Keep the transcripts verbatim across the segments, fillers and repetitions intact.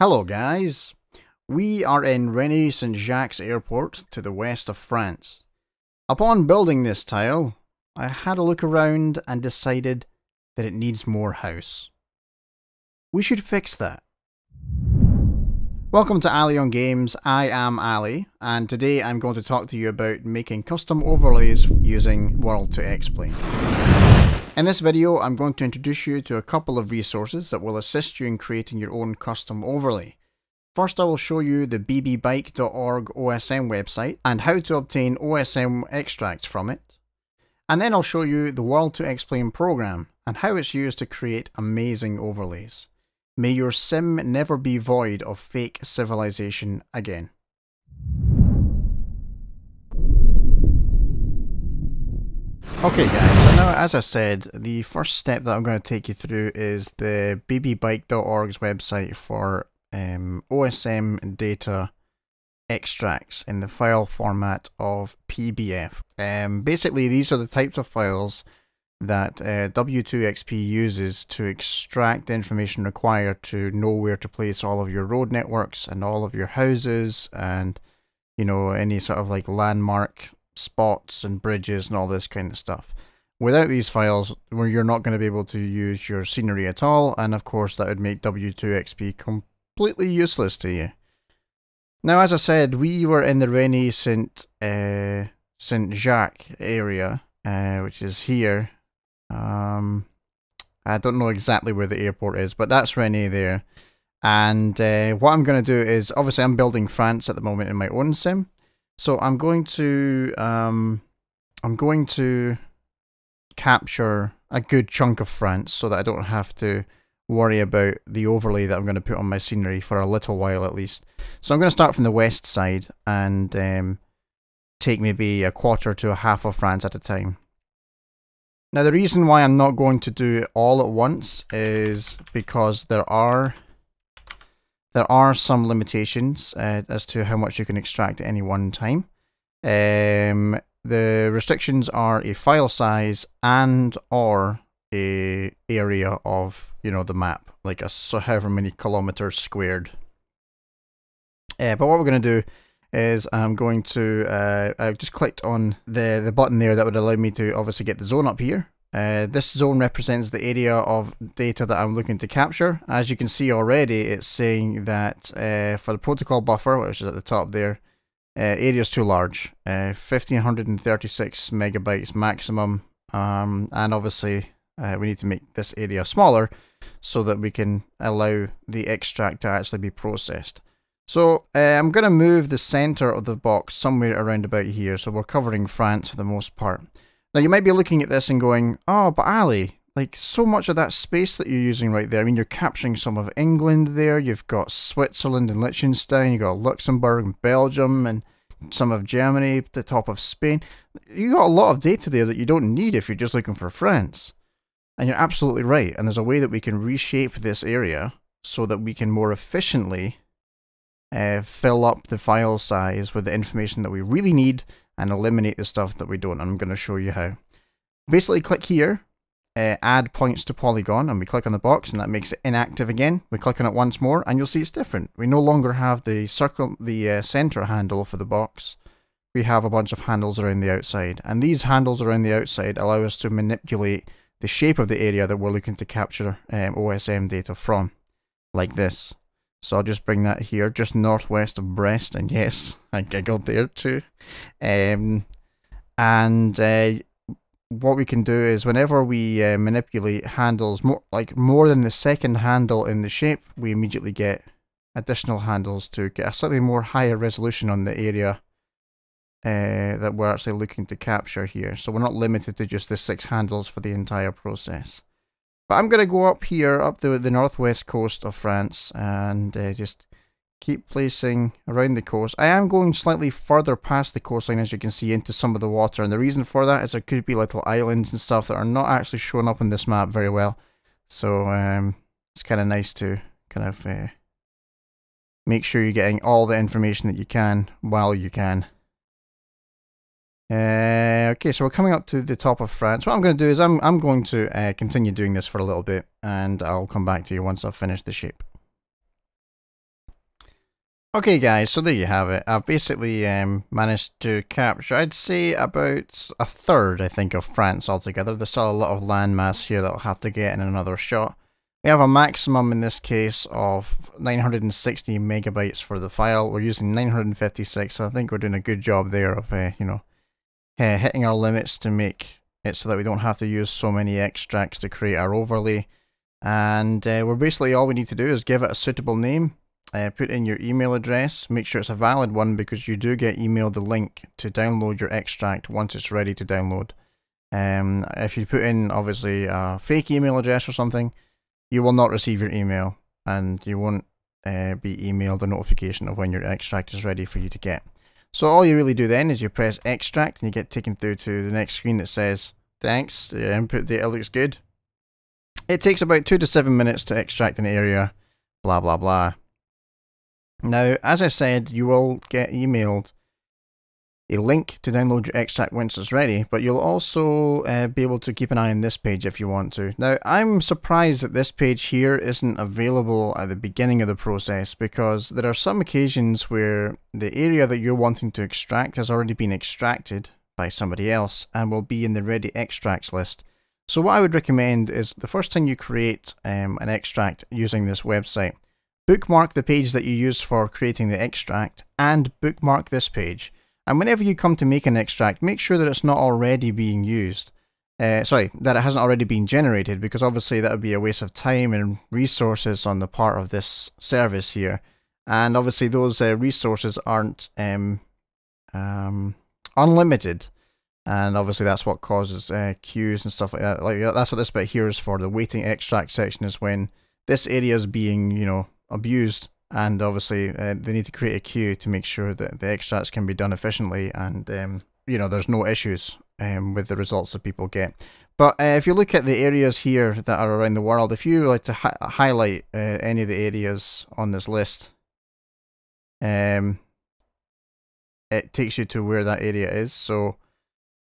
Hello guys, we are in Rennes-Saint-Jacques airport to the west of France. Upon building this tile, I had a look around and decided that it needs more house. We should fix that. Welcome to Ali on Games, I am Ali, and today I'm going to talk to you about making custom overlays using World to Xplane. In this video, I'm going to introduce you to a couple of resources that will assist you in creating your own custom overlay. First, I will show you the b b bike dot org O S M website and how to obtain O S M extracts from it. And then I'll show you the World to Xplane program and how it's used to create amazing overlays. May your sim never be void of fake civilization again. Okay guys, so now as I said, the first step that I'm going to take you through is the b b bike dot org's website for um, O S M data extracts in the file format of P B F. Um, basically these are the types of files that uh, W two X P uses to extract the information required to know where to place all of your road networks and all of your houses and, you know, any sort of like landmark spots and bridges and all this kind of stuff. Without these files, where you're not going to be able to use your scenery at all, and of course that would make W two X P completely useless to you. Now, as I said, we were in the Rennes-Saint-Jacques area, uh, which is here. Um, I don't know exactly where the airport is, but that's Rennes there. And uh, what I'm going to do is, obviously I'm building France at the moment in my own sim. So I'm going to um, I'm going to capture a good chunk of France so that I don't have to worry about the overlay that I'm going to put on my scenery for a little while at least. So I'm going to start from the west side and um, take maybe a quarter to a half of France at a time. Now the reason why I'm not going to do it all at once is because there are There are some limitations uh, as to how much you can extract at any one time. Um, the restrictions are a file size and or a area of, you know, the map, like a, so however many kilometers squared. Uh, but what we're going to do is I'm going to, uh, I just clicked on the, the button there that would allow me to obviously get the zone up here. Uh, this zone represents the area of data that I'm looking to capture. As you can see already, it's saying that uh, for the protocol buffer, which is at the top there, uh, area is too large, uh, one thousand five hundred thirty-six megabytes maximum, um, and obviously uh, we need to make this area smaller so that we can allow the extract to actually be processed. So uh, I'm going to move the center of the box somewhere around about here, so we're covering France for the most part. Now you might be looking at this and going, oh, but Ali, like so much of that space that you're using right there, I mean you're capturing some of England there, you've got Switzerland and Liechtenstein, you've got Luxembourg and Belgium and some of Germany, the top of Spain. You've got a lot of data there that you don't need if you're just looking for France. And you're absolutely right, and there's a way that we can reshape this area so that we can more efficiently uh, fill up the file size with the information that we really need and eliminate the stuff that we don't, and I'm going to show you how. Basically click here, uh, add points to polygon, and we click on the box and that makes it inactive again. We click on it once more and you'll see it's different. We no longer have the circle, the uh, center handle for the box. We have a bunch of handles around the outside, and these handles around the outside allow us to manipulate the shape of the area that we're looking to capture um, O S M data from, like this. So I'll just bring that here, just northwest of Brest, and yes, I giggled there too. Um, and uh, what we can do is whenever we uh, manipulate handles, more, like more than the second handle in the shape, we immediately get additional handles to get a slightly more higher resolution on the area uh, that we're actually looking to capture here. So we're not limited to just the six handles for the entire process. But I'm going to go up here, up the, the northwest coast of France, and uh, just keep placing around the coast. I am going slightly further past the coastline, as you can see, into some of the water. And the reason for that is there could be little islands and stuff that are not actually shown up on this map very well. So um, it's kind of nice to kind of uh, make sure you're getting all the information that you can while you can. Uh, okay, so we're coming up to the top of France. What I'm going to do is I'm, I'm going to uh, continue doing this for a little bit, and I'll come back to you once I've finished the shape. Okay guys, so there you have it. I've basically um, managed to capture, I'd say, about a third, I think, of France altogether. There's still a lot of landmass here that I'll have to get in another shot. We have a maximum in this case of nine hundred sixty megabytes for the file. We're using nine hundred fifty-six, so I think we're doing a good job there of, uh, you know, uh, hitting our limits to make it so that we don't have to use so many extracts to create our overlay. And uh, we're basically, all we need to do is give it a suitable name. Uh, put in your email address, make sure it's a valid one, because you do get emailed the link to download your extract once it's ready to download. Um, if you put in, obviously, a fake email address or something, you will not receive your email, and you won't uh, be emailed a notification of when your extract is ready for you to get. So all you really do then is you press extract, and you get taken through to the next screen that says, thanks, your input data looks good. It takes about two to seven minutes to extract an area, blah blah blah. Now, as I said, you will get emailed a link to download your extract once it's ready, but you'll also uh, be able to keep an eye on this page if you want to. Now, I'm surprised that this page here isn't available at the beginning of the process, because there are some occasions where the area that you're wanting to extract has already been extracted by somebody else and will be in the ready extracts list. So what I would recommend is the first time you create um, an extract using this website, bookmark the page that you used for creating the extract and bookmark this page. And whenever you come to make an extract, make sure that it's not already being used. Uh, sorry, that it hasn't already been generated, because obviously that would be a waste of time and resources on the part of this service here. And obviously those uh, resources aren't um, um, unlimited. And obviously that's what causes uh, queues and stuff like that. Like, that's what this bit here is for. The waiting extract section is when this area is being, you know, abused, and obviously uh, they need to create a queue to make sure that the extracts can be done efficiently, and um, you know, there's no issues um, with the results that people get. But uh, if you look at the areas here that are around the world, if you like to hi highlight uh, any of the areas on this list, um, it takes you to where that area is. So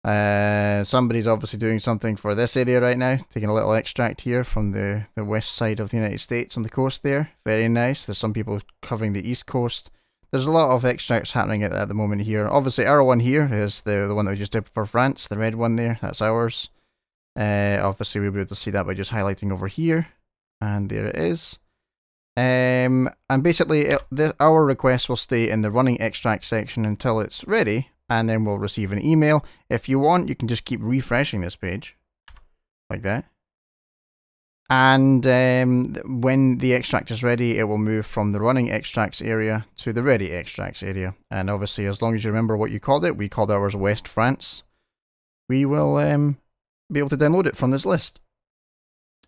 uh, somebody's obviously doing something for this area right now, taking a little extract here from the, the west side of the United States on the coast there. Very nice. There's some people covering the east coast. There's a lot of extracts happening at, at the moment here. Obviously our one here is the, the one that we just did for France, the red one there, that's ours. Uh, obviously we'll be able to see that by just highlighting over here, and there it is. Um, and basically it, the, our request will stay in the running extract section until it's ready, and then we'll receive an email. If you want, you can just keep refreshing this page like that, and um, when the extract is ready, it will move from the running extracts area to the ready extracts area. And obviously, as long as you remember what you called it, we called ours West France, we will um, be able to download it from this list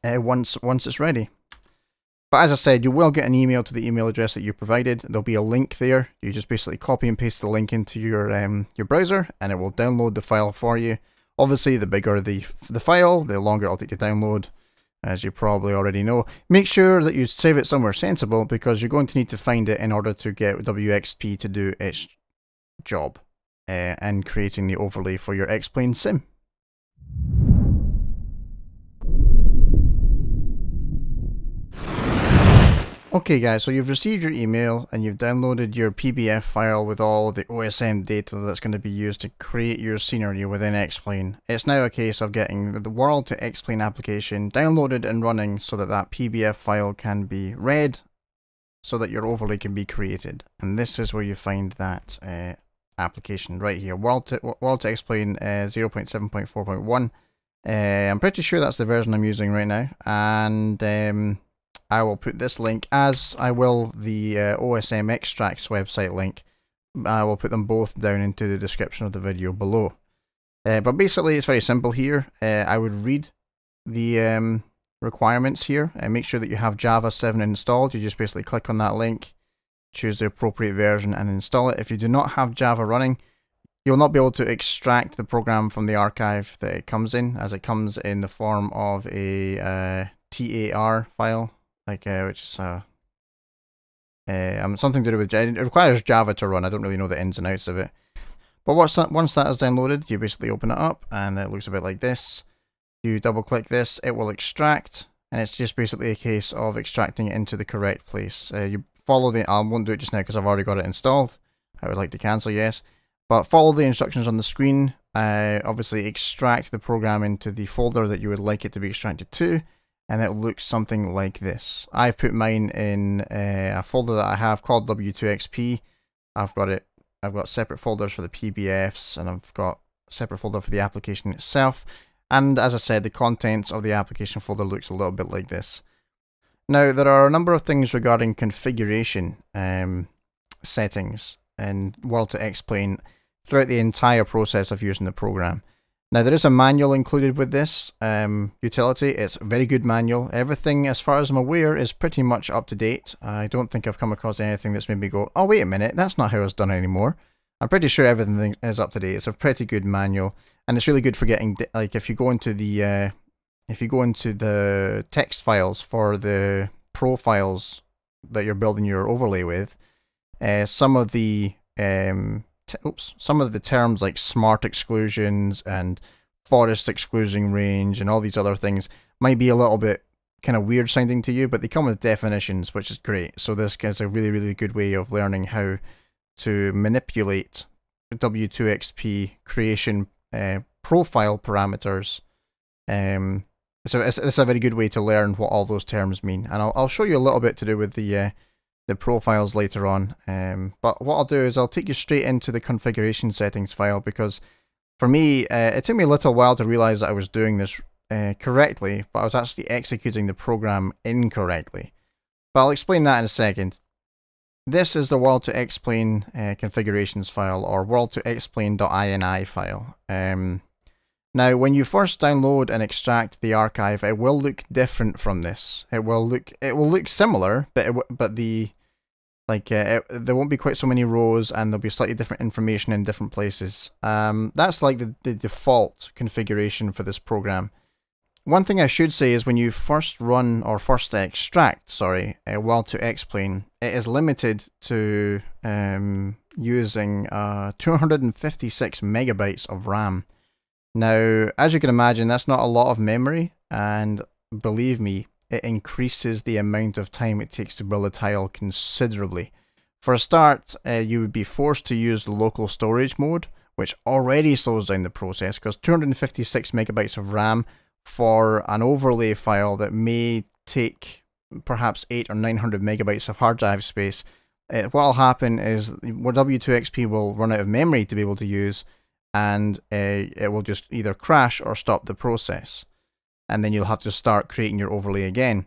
uh, once once it's ready. But as I said, you will get an email to the email address that you provided. There'll be a link there. You just basically copy and paste the link into your um, your browser, and it will download the file for you. Obviously, the bigger the the file, the longer it'll take to download, as you probably already know. Make sure that you save it somewhere sensible, because you're going to need to find it in order to get W X P to do its job uh, in creating the overlay for your X-Plane sim. Okay guys, so you've received your email and you've downloaded your P B F file with all the O S M data that's going to be used to create your scenery within X-Plane. It's now a case of getting the World to X Plane application downloaded and running so that that P B F file can be read, so that your overlay can be created. And this is where you find that uh, application right here, World to X Plane uh, zero point seven point four point one. Uh, I'm pretty sure that's the version I'm using right now, and um, I will put this link, as I will the uh, O S M extracts website link. I will put them both down into the description of the video below. Uh, but basically it's very simple here. Uh, I would read the um, requirements here and make sure that you have Java seven installed. You just basically click on that link, choose the appropriate version and install it. If you do not have Java running, you'll not be able to extract the program from the archive that it comes in, as it comes in the form of a uh, T A R file. Like, uh, which is uh, uh, something to do with Java. It requires Java to run. I don't really know the ins and outs of it. But what's that, once that is downloaded, you basically open it up, and it looks a bit like this. You double click this, it will extract, and it's just basically a case of extracting it into the correct place. Uh, you follow the, I won't do it just now because I've already got it installed. I would like to cancel, yes. But follow the instructions on the screen. Uh, obviously extract the program into the folder that you would like it to be extracted to, and it looks something like this. I've put mine in uh, a folder that I have called W two X P. I've got it. I've got separate folders for the P B Fs, and I've got a separate folder for the application itself. And as I said, the contents of the application folder looks a little bit like this. Now, there are a number of things regarding configuration um, settings in World two Xplane throughout the entire process of using the program. Now, there is a manual included with this um, utility. It's a very good manual. Everything, as far as I'm aware, is pretty much up to date. I don't think I've come across anything that's made me go, oh, wait a minute, that's not how it's done anymore. I'm pretty sure everything is up to date. It's a pretty good manual, and it's really good for getting, like, if you go into the... Uh, If you go into the text files for the profiles that you're building your overlay with, uh, some of the um, t oops, some of the terms like smart exclusions and forest exclusion range and all these other things might be a little bit kind of weird sounding to you, but they come with definitions, which is great. So this is a really, really good way of learning how to manipulate W two X P creation uh, profile parameters. Um, So it's, it's a very good way to learn what all those terms mean, and I'll, I'll show you a little bit to do with the uh, the profiles later on. Um, but what I'll do is I'll take you straight into the configuration settings file, because for me uh, it took me a little while to realize that I was doing this uh, correctly, but I was actually executing the program incorrectly. But I'll explain that in a second. This is the World two Xplane uh, configurations file, or World two Xplane dot I N I file. Um, Now, when you first download and extract the archive, it will look different from this. It will look, it will look similar, but it w but the like uh, it, there won't be quite so many rows, and there'll be slightly different information in different places. Um, that's like the, the default configuration for this program. One thing I should say is when you first run or first extract, sorry, uh, World two Xplane, it is limited to um, using uh, two hundred fifty-six megabytes of RAM. Now, as you can imagine, that's not a lot of memory, and believe me, it increases the amount of time it takes to build a tile considerably. For a start, uh, you would be forced to use local storage mode, which already slows down the process, because two hundred fifty-six megabytes of RAM for an overlay file that may take perhaps eight or nine hundred megabytes of hard drive space, uh, what will happen is W two X P will run out of memory to be able to use, and uh, it will just either crash or stop the process, and then you'll have to start creating your overlay again.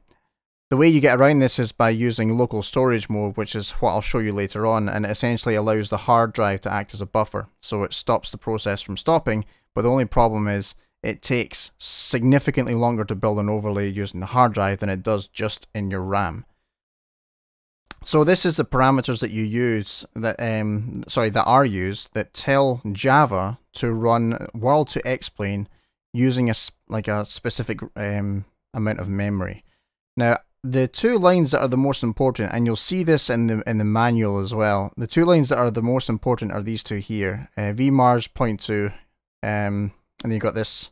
The way you get around this is by using local storage mode, which is what I'll show you later on, and it essentially allows the hard drive to act as a buffer, so it stops the process from stopping, but the only problem is it takes significantly longer to build an overlay using the hard drive than it does just in your RAM. So this is the parameters that you use, that um, sorry, that are used, that tell Java to run World two Xplane using a like a specific um, amount of memory. Now, the two lines that are the most important, and you'll see this in the in the manual as well. The two lines that are the most important are these two here: uh, vmars point two, um, and you've got this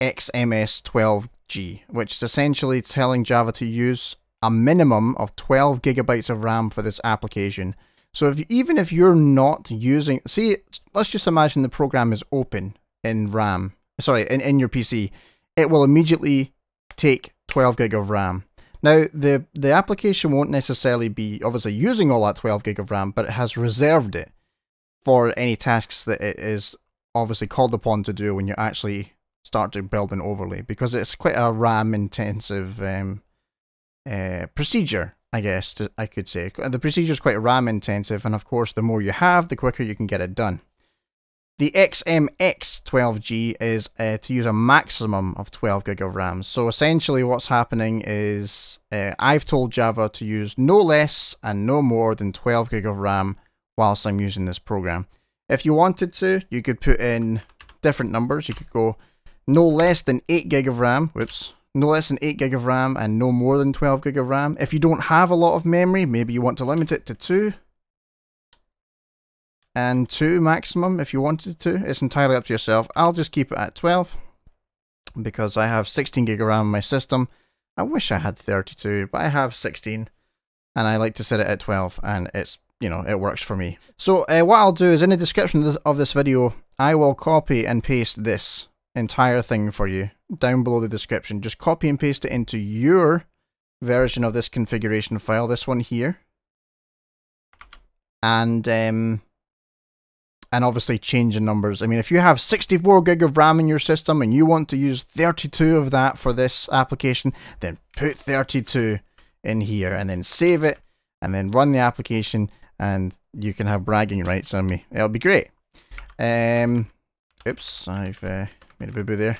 X M S twelve G, which is essentially telling Java to use a minimum of twelve gigabytes of RAM for this application. So if, even if you're not using, see, let's just imagine the program is open in RAM, sorry, in, in your P C, it will immediately take twelve gig of RAM. Now, the, the application won't necessarily be obviously using all that twelve gig of RAM, but it has reserved it for any tasks that it is obviously called upon to do when you actually start to build an overlay, because it's quite a RAM intensive um, Uh, procedure, I guess to, I could say. The procedure is quite RAM intensive, and of course the more you have, the quicker you can get it done. The X M X twelve G is uh, to use a maximum of twelve gig of RAM. So essentially what's happening is uh, I've told Java to use no less and no more than twelve gig of RAM whilst I'm using this program. If you wanted to, you could put in different numbers. You could go no less than eight gig of RAM, whoops, no less than eight gig of RAM and no more than twelve gig of RAM. If you don't have a lot of memory, maybe you want to limit it to two. And two maximum if you wanted to. It's entirely up to yourself. I'll just keep it at twelve because I have sixteen gig of RAM in my system. I wish I had thirty-two, but I have sixteen. and I like to set it at twelve, and it's, you know, it works for me. So uh, what I'll do is in the description of this video, I will copy and paste this entire thing for you down below the description. Just copy and paste it into your version of this configuration file, this one here. And um, and obviously change the numbers. I mean, if you have sixty-four gig of RAM in your system and you want to use thirty-two of that for this application, then put thirty-two in here and then save it and then run the application, and you can have bragging rights on me. It'll be great. Um, oops, I've uh, made a boo-boo there.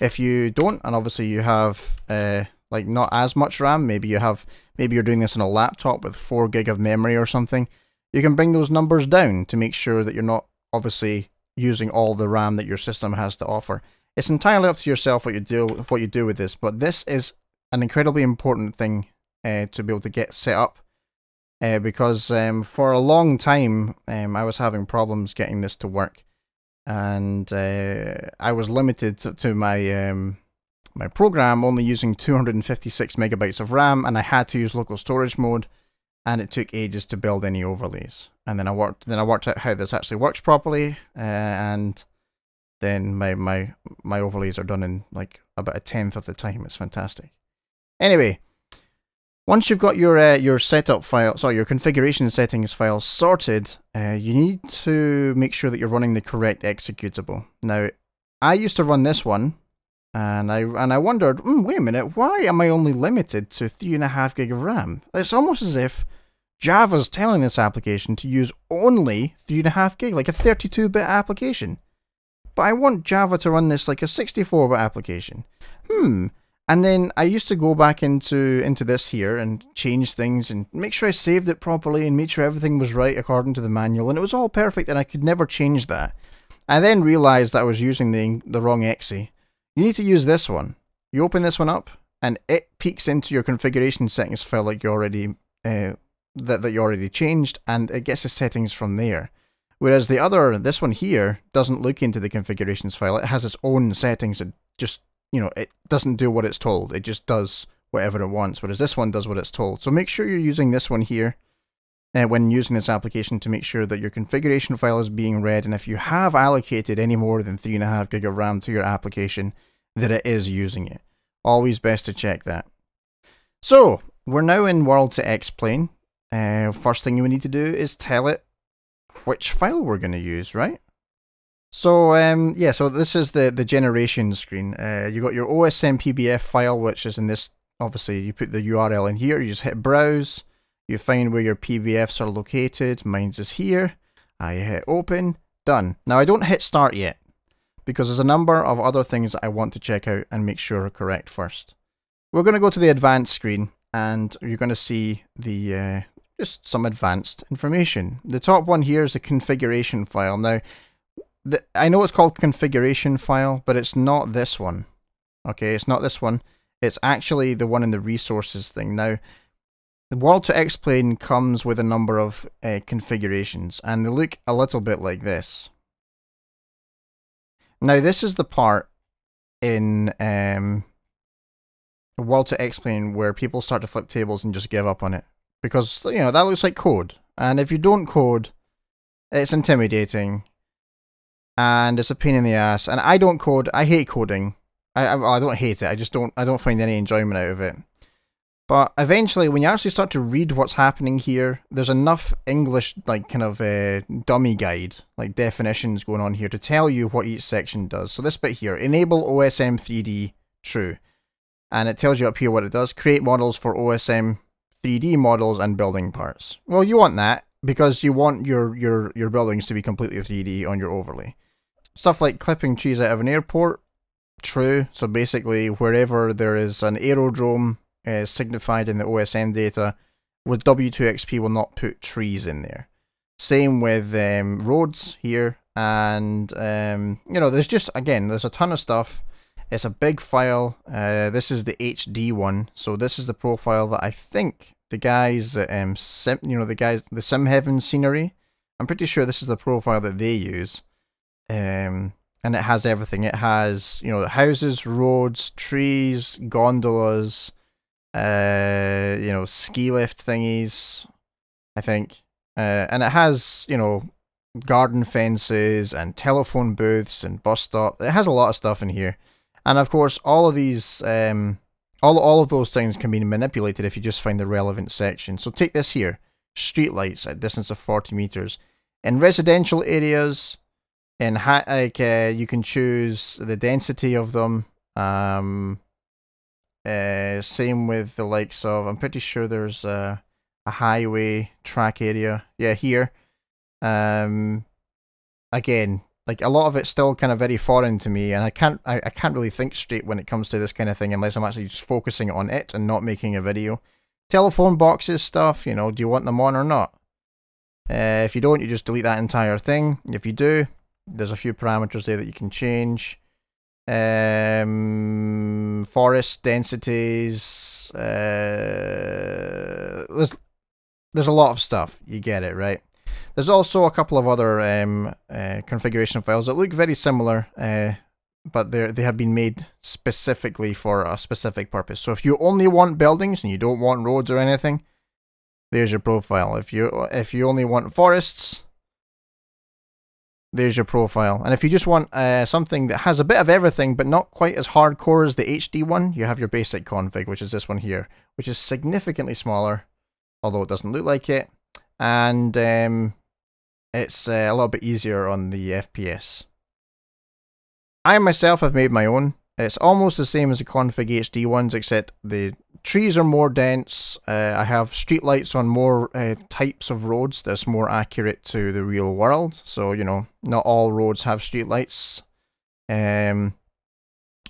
If you don't, and obviously you have uh, like not as much RAM, maybe you have, maybe you're doing this on a laptop with four gig of memory or something, you can bring those numbers down to make sure that you're not obviously using all the RAM that your system has to offer. It's entirely up to yourself what you do, what you do with this, but this is an incredibly important thing uh, to be able to get set up. Uh, because um, for a long time um, I was having problems getting this to work, and uh, I was limited to, to my um, my program only using two hundred fifty-six megabytes of RAM, and I had to use local storage mode, and it took ages to build any overlays. And then I worked then I worked out how this actually works properly, uh, and then my my my overlays are done in like about a tenth of the time. It's fantastic. Anyway. Once you've got your uh, your setup file, sorry, your configuration settings file sorted, uh, you need to make sure that you're running the correct executable. Now, I used to run this one, and I and I wondered, mm, wait a minute, why am I only limited to three and a half gig of RAM? It's almost as if Java's telling this application to use only three and a half gig, like a thirty-two bit application. But I want Java to run this like a sixty-four bit application. Hmm. And then I used to go back into into this here and change things and make sure I saved it properly and make sure everything was right according to the manual, and it was all perfect, and I could never change that. I then realized that I was using the, the wrong E X E. You need to use this one. You open this one up and it peeks into your configuration settings file like you already uh, that, that you already changed, and it gets the settings from there. Whereas the other, this one here, doesn't look into the configurations file. It has its own settings. It just, you know, it doesn't do what it's told. It just does whatever it wants, whereas this one does what it's told. So make sure you're using this one here uh, when using this application to make sure that your configuration file is being read, and if you have allocated any more than three and a half gig of RAM to your application, that it is using it. Always best to check that. So we're now in World to Xplane. Uh, first thing you need to do is tell it which file we're going to use, right? So um, yeah, so this is the, the generation screen. Uh, you got your O S M P B F file, which is in this, obviously you put the U R L in here, you just hit browse, you find where your P B Fs are located, mine's is here, I hit open, done. Now I don't hit start yet, because there's a number of other things that I want to check out and make sure are correct first. We're going to go to the advanced screen, and you're going to see the uh, just some advanced information. The top one here is the configuration file. Now, I know it's called configuration file, but it's not this one. Okay, it's not this one. It's actually the one in the resources thing. Now, the World to Xplane comes with a number of uh, configurations, and they look a little bit like this. Now, this is the part in um, World to Xplane where people start to flip tables and just give up on it, because, you know, that looks like code, and if you don't code, it's intimidating. And it's a pain in the ass. And I don't code. I hate coding. I, I I don't hate it. I just don't. I don't find any enjoyment out of it. But eventually, when you actually start to read what's happening here, there's enough English, like kind of a dummy guide, like definitions going on here to tell you what each section does. So this bit here, enable O S M three D, true, and it tells you up here what it does: create models for O S M three D models and building parts. Well, you want that because you want your your your buildings to be completely three D on your overlay. Stuff like clipping trees out of an airport, true. So basically, wherever there is an aerodrome uh, signified in the O S M data, with W two X P will not put trees in there. Same with um, roads here, and um, you know, there's just, again, there's a ton of stuff. It's a big file. Uh, this is the H D one, so this is the profile that I think the guys, um, sim, you know, the guys, the SimHeaven scenery. I'm pretty sure this is the profile that they use. Um, and it has everything. It has, you know, houses, roads, trees, gondolas, uh, you know, ski lift thingies, I think. Uh, and it has, you know, garden fences and telephone booths and bus stop. It has a lot of stuff in here. And of course, all of these, um, all, all of those things can be manipulated if you just find the relevant section. So take this here, street lights at a distance of forty meters. In residential areas, in ha like, uh, you can choose the density of them. Um, uh, same with the likes of, I'm pretty sure there's a, a highway track area. Yeah, here. Um, again, like a lot of it's still kind of very foreign to me, and I can't I, I can't really think straight when it comes to this kind of thing unless I'm actually just focusing on it and not making a video. Telephone boxes stuff, you know, do you want them on or not? Uh, if you don't, you just delete that entire thing. If you do, there's a few parameters there that you can change. Um, forest densities, uh, there's, there's a lot of stuff, you get it, right? There's also a couple of other um, uh, configuration files that look very similar, uh, but they they have been made specifically for a specific purpose. So if you only want buildings and you don't want roads or anything, there's your profile. If you if you only want forests, there's your profile. And if you just want uh, something that has a bit of everything but not quite as hardcore as the H D one, you have your basic config, which is this one here, which is significantly smaller, although it doesn't look like it. And um, it's uh, a little bit easier on the F P S. I myself have made my own. It's almost the same as the config H D ones, except the trees are more dense. Uh, I have streetlights on more uh, types of roads that's more accurate to the real world. So, you know, not all roads have streetlights. Um,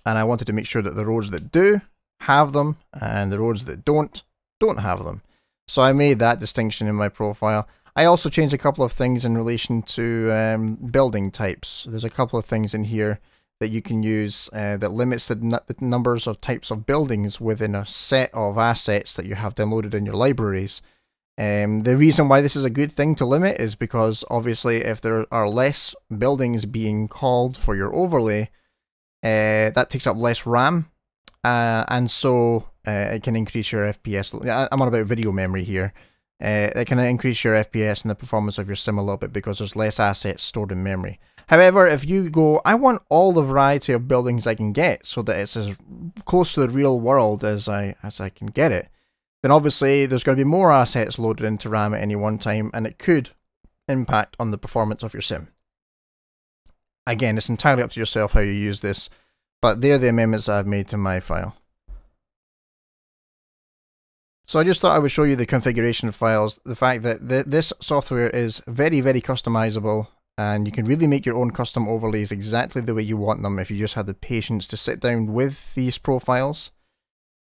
and I wanted to make sure that the roads that do have them and the roads that don't, don't have them. So I made that distinction in my profile. I also changed a couple of things in relation to um, building types. There's a couple of things in here that you can use uh, that limits the, the numbers of types of buildings within a set of assets that you have downloaded in your libraries. Um, the reason why this is a good thing to limit is because obviously if there are less buildings being called for your overlay, uh, that takes up less RAM, uh, and so Uh, it can increase your F P S. I'm on about video memory here. Uh, it can increase your F P S and the performance of your sim a little bit because there's less assets stored in memory. However, if you go, I want all the variety of buildings I can get so that it's as close to the real world as I as I can get it, then obviously there's going to be more assets loaded into RAM at any one time, and it could impact on the performance of your sim. Again, it's entirely up to yourself how you use this, but they're the amendments I've made to my file. So I just thought I would show you the configuration files, the fact that th this software is very, very customizable, and you can really make your own custom overlays exactly the way you want them if you just have the patience to sit down with these profiles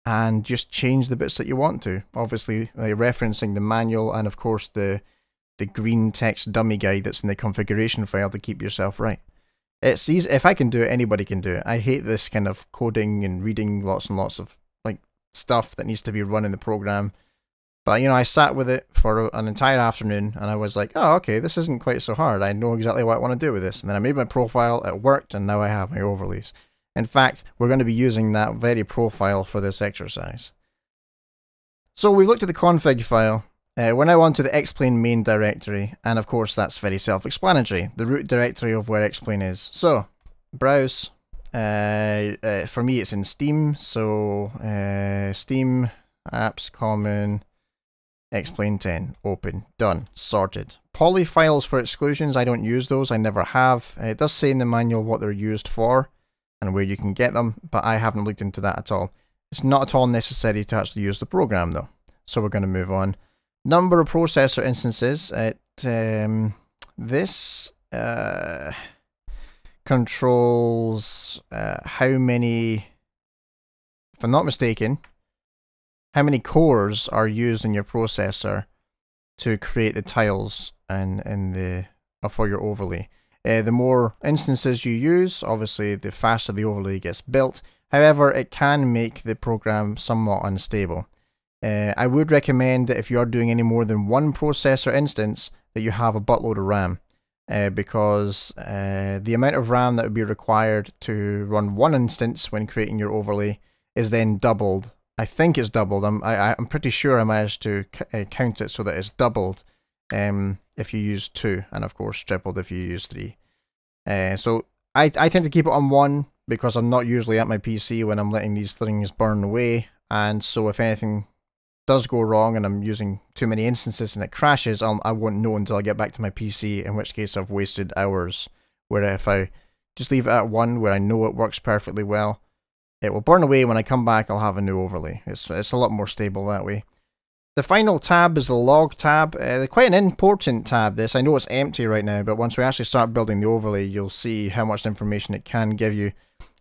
and just change the bits that you want to. Obviously, uh, referencing the manual and of course the, the green text dummy guide that's in the configuration file to keep yourself right. It's easy. If I can do it, anybody can do it. I hate this kind of coding and reading lots and lots of stuff that needs to be run in the program, but you know, I sat with it for an entire afternoon and I was like, oh okay, this isn't quite so hard, I know exactly what I want to do with this. And then I made my profile, it worked, and now I have my overlays. In fact, we're going to be using that very profile for this exercise. So we've looked at the config file. Uh, we're now on to the Xplane main directory, and of course that's very self-explanatory, the root directory of where Xplane is. So browse. Uh, uh, for me it's in Steam, so uh, Steam, apps, common, Xplane ten, open, done, sorted. Poly files for exclusions, I don't use those, I never have. It does say in the manual what they're used for and where you can get them, but I haven't looked into that at all. It's not at all necessary to actually use the program though, so we're going to move on. Number of processor instances, at um, this uh, controls uh, how many, if I'm not mistaken, how many cores are used in your processor to create the tiles and in the uh, for your overlay. Uh, the more instances you use, obviously the faster the overlay gets built. However, it can make the program somewhat unstable. Uh, I would recommend that if you are doing any more than one processor instance, that you have a buttload of RAM. Uh, because uh, the amount of RAM that would be required to run one instance when creating your overlay is then doubled I think it's doubled. I'm I, I'm pretty sure I managed to c uh, count it so that it's doubled um, if you use two, and of course tripled if you use three. Uh, so I I tend to keep it on one because I'm not usually at my P C when I'm letting these things burn away, and so if anything does go wrong and I'm using too many instances and it crashes, I'll, I won't know until I get back to my P C, in which case I've wasted hours. Where if I just leave it at one, where I know it works perfectly well, it will burn away. When I come back, I'll have a new overlay. It's, it's a lot more stable that way. The final tab is the log tab. Uh, quite an important tab, this. I know it's empty right now, but once we actually start building the overlay, you'll see how much information it can give you.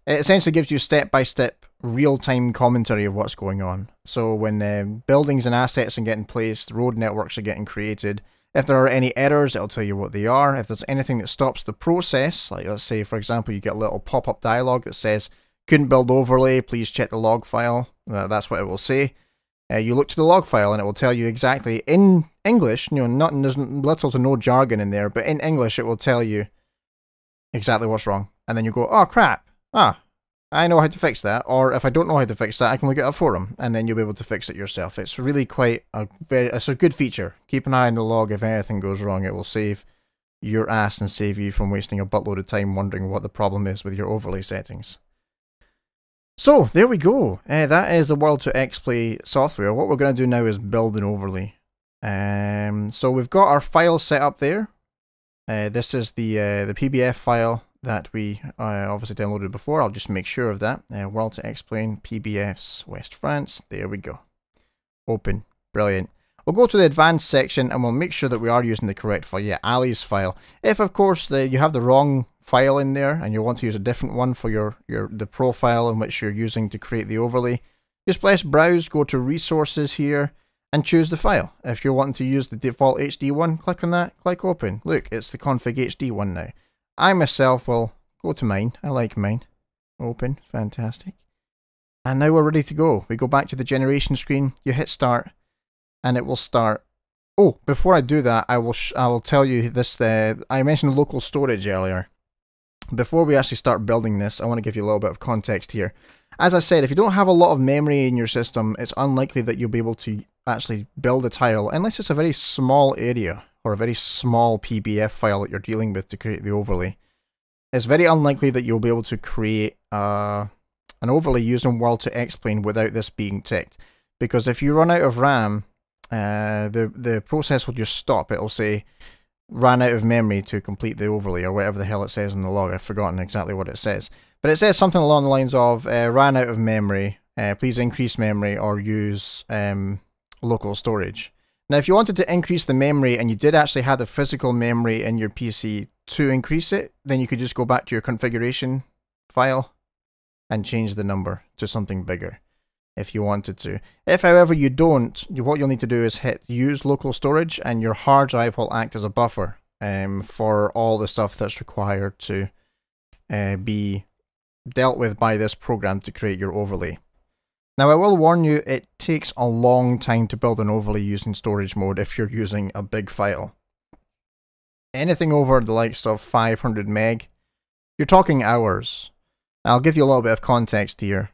It essentially gives you step-by-step, real-time commentary of what's going on. So when uh, buildings and assets are getting placed, road networks are getting created. If there are any errors, it'll tell you what they are. If there's anything that stops the process, like let's say, for example, you get a little pop-up dialogue that says, couldn't build overlay, please check the log file. Uh, that's what it will say. Uh, you look to the log file and it will tell you exactly in English, you know, not, there's little to no jargon in there, but in English it will tell you exactly what's wrong. And then you go, oh crap, ah, I know how to fix that. Or if I don't know how to fix that, I can look at a forum and then you'll be able to fix it yourself. It's really quite a very, it's a good feature. Keep an eye on the log. If anything goes wrong, it will save your ass and save you from wasting a buttload of time wondering what the problem is with your overlay settings. So there we go. Uh, that is the World to X plane software. What we're going to do now is build an overlay. Um, so we've got our file set up there. Uh, this is the uh, the P B F file that we uh, obviously downloaded before. I'll just make sure of that. Uh, World to X plane P B Fs West France. There we go. Open. Brilliant. We'll go to the advanced section and we'll make sure that we are using the correct file. Yeah, Ali's file. If of course the, you have the wrong file in there and you want to use a different one for your, your the profile in which you're using to create the overlay, just press browse, go to resources here and choose the file. If you're wanting to use the default H D one, click on that, click open. Look, it's the config H D one now. I myself will go to mine. I like mine. Open. Fantastic. And now we're ready to go. We go back to the generation screen. You hit start and it will start. Oh, before I do that, I will sh I will tell you this. Uh, I mentioned local storage earlier. Before we actually start building this, I want to give you a little bit of context here. As I said, if you don't have a lot of memory in your system, it's unlikely that you'll be able to actually build a tile unless it's a very small area or a very small P B F file that you're dealing with to create the overlay. It's very unlikely that you'll be able to create uh, an overlay using World to X plane without this being ticked. Because if you run out of RAM, uh, the, the process will just stop. It'll say, ran out of memory to complete the overlay, or whatever the hell it says in the log. I've forgotten exactly what it says. But it says something along the lines of, uh, ran out of memory, uh, please increase memory or use um, local storage. Now, if you wanted to increase the memory and you did actually have the physical memory in your P C to increase it, then you could just go back to your configuration file and change the number to something bigger if you wanted to. If, however, you don't, you, what you'll need to do is hit use local storage and your hard drive will act as a buffer um, for all the stuff that's required to uh, be dealt with by this program to create your overlay. Now, I will warn you, it takes a long time to build an overlay using storage mode if you're using a big file. Anything over the likes of five hundred meg, you're talking hours. I'll give you a little bit of context here.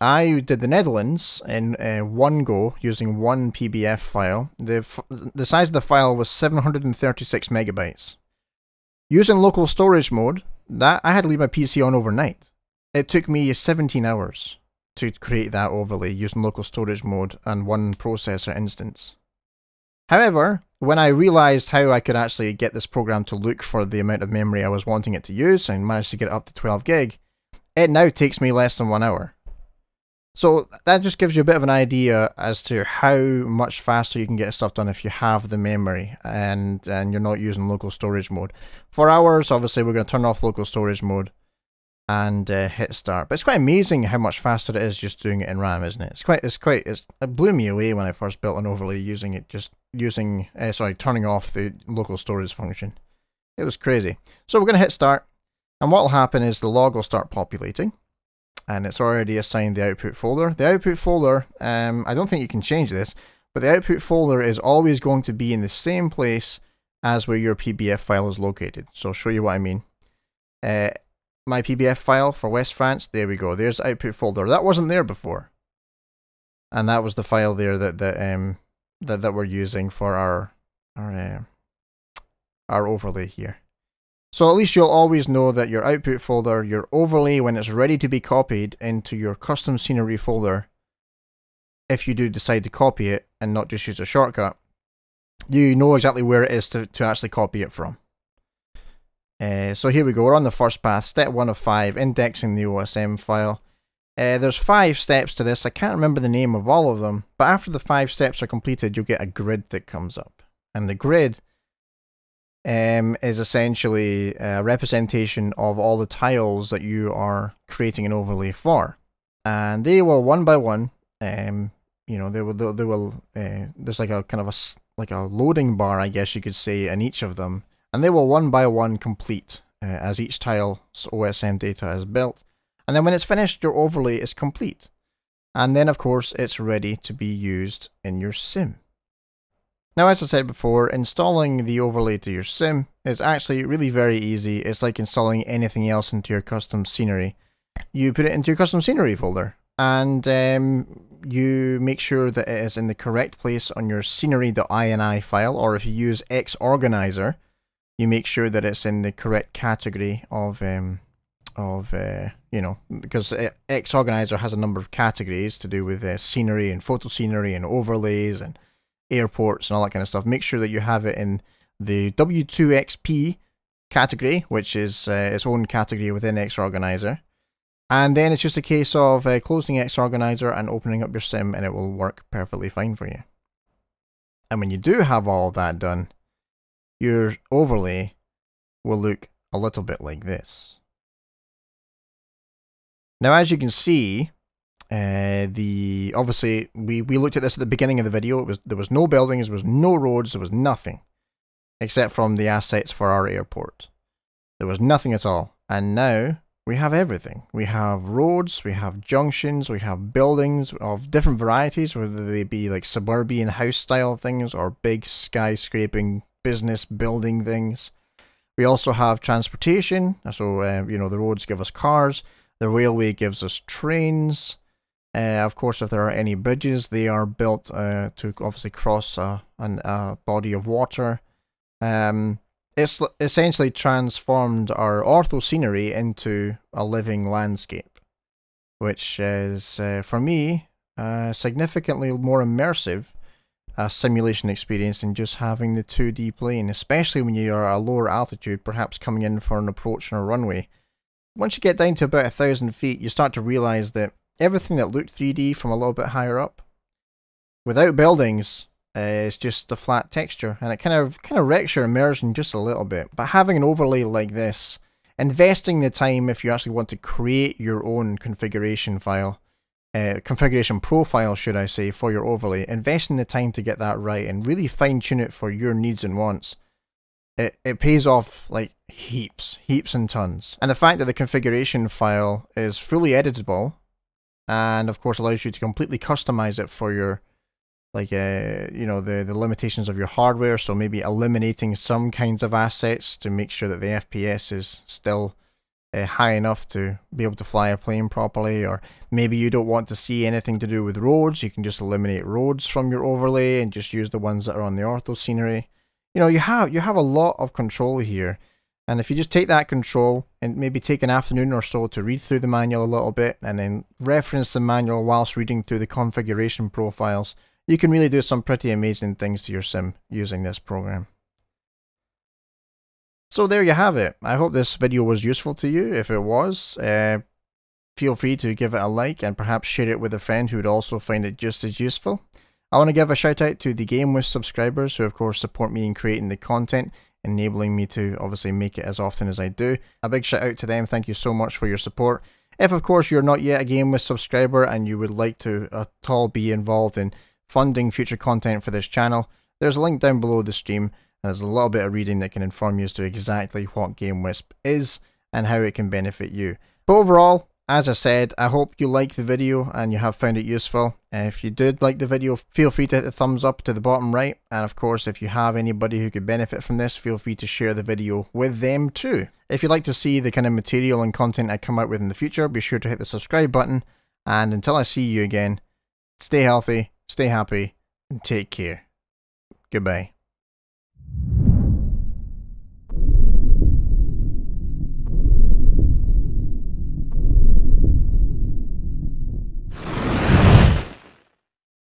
I did the Netherlands in uh, one go using one P B F file. The, f the size of the file was seven hundred thirty-six megabytes. Using local storage mode, that I had to leave my P C on overnight. It took me seventeen hours. To create that overlay using local storage mode and one processor instance. However, when I realized how I could actually get this program to look for the amount of memory I was wanting it to use and managed to get it up to twelve gig, it now takes me less than one hour. So that just gives you a bit of an idea as to how much faster you can get stuff done if you have the memory and, and you're not using local storage mode. For hours, obviously we're going to turn off local storage mode and uh, hit start. But it's quite amazing how much faster it is just doing it in RAM, isn't it? It's quite, it's quite, it's, it blew me away when I first built an overlay using it, just using, uh, sorry, turning off the local storage function. It was crazy. So we're going to hit start, and what will happen is the log will start populating, and it's already assigned the output folder. The output folder, um, I don't think you can change this, but the output folder is always going to be in the same place as where your P B F file is located. So I'll show you what I mean. Uh, My P B F file for West France, there we go, there's the output folder. That wasn't there before. and that was the file there that that um that that we're using for our our uh, our overlay here. So at least you'll always know that your output folder, your overlay, when it's ready to be copied into your custom scenery folder, if you do decide to copy it and not just use a shortcut, you know exactly where it is to to actually copy it from. Uh, so here we go, we're on the first path, step one of five, indexing the O S M file. Uh, there's five steps to this, I can't remember the name of all of them, but after the five steps are completed, you'll get a grid that comes up. And the grid um, is essentially a representation of all the tiles that you are creating an overlay for. And they will, one by one, um, you know, they will, they will uh, there's like a kind of a, like a loading bar, I guess you could say, in each of them. And they will one by one complete uh, as each tile's O S M data is built. And then when it's finished, your overlay is complete. And then, of course, it's ready to be used in your sim. Now, as I said before, installing the overlay to your sim is actually really very easy. It's like installing anything else into your custom scenery. You put it into your custom scenery folder, and um, you make sure that it is in the correct place on your scenery dot I N I file, or if you use XOrganizer, you make sure that it's in the correct category of, um, of uh, you know, because XOrganizer has a number of categories to do with uh, scenery and photo scenery and overlays and airports and all that kind of stuff. Make sure that you have it in the W two X P category, which is uh, its own category within XOrganizer. And then it's just a case of uh, closing XOrganizer and opening up your sim, and it will work perfectly fine for you. And when you do have all that done, your overlay will look a little bit like this. Now, as you can see, uh, the obviously we, we looked at this at the beginning of the video. It was there was no buildings, there was no roads, there was nothing except from the assets for our airport. There was nothing at all, and now we have everything. We have roads, we have junctions, we have buildings of different varieties, whether they be like suburban house-style things or big skyscraping business building things. We also have transportation, so uh, you know, the roads give us cars, the railway gives us trains. Uh, of course, if there are any bridges, they are built uh, to obviously cross a, an, a body of water. Um, it's essentially transformed our ortho scenery into a living landscape, which is, uh, for me, uh, significantly more immersive a simulation experience than just having the two D plane, especially when you are at a lower altitude, perhaps coming in for an approach on a runway. Once you get down to about a thousand feet, you start to realize that everything that looked three D from a little bit higher up, without buildings, uh, is just a flat texture, and it kind of kind of wrecks your immersion just a little bit. But having an overlay like this, investing the time if you actually want to create your own configuration file, Uh, configuration profile, should I say, for your overlay, invest in the time to get that right and really fine tune it for your needs and wants. It, it pays off like heaps, heaps and tons. And the fact that the configuration file is fully editable and of course allows you to completely customize it for your, like, uh, you know, the, the limitations of your hardware. So maybe eliminating some kinds of assets to make sure that the F P S is still Uh, high enough to be able to fly a plane properly, or maybe you don't want to see anything to do with roads, you can just eliminate roads from your overlay and just use the ones that are on the ortho scenery. You know, you have you have a lot of control here, and if you just take that control and maybe take an afternoon or so to read through the manual a little bit and then reference the manual whilst reading through the configuration profiles, you can really do some pretty amazing things to your sim using this program. So there you have it. I hope this video was useful to you. If it was, uh, feel free to give it a like and perhaps share it with a friend who would also find it just as useful. I want to give a shout out to the GameWisp subscribers who of course support me in creating the content, enabling me to obviously make it as often as I do. A big shout out to them, thank you so much for your support. If of course you're not yet a GameWisp subscriber and you would like to at all be involved in funding future content for this channel, there's a link down below the stream. There's a little bit of reading that can inform you as to exactly what GameWisp is and how it can benefit you. But overall, as I said, I hope you liked the video and you have found it useful. If you did like the video, feel free to hit the thumbs up to the bottom right. And of course, if you have anybody who could benefit from this, feel free to share the video with them too. If you'd like to see the kind of material and content I come out with in the future, be sure to hit the subscribe button. And until I see you again, Stay healthy, stay happy, and take care. Goodbye.